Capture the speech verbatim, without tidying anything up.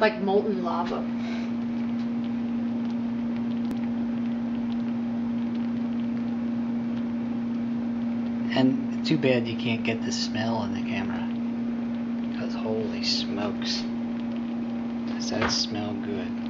like molten lava. And too bad you can't get the smell in the camera, because holy smokes, does that smell good.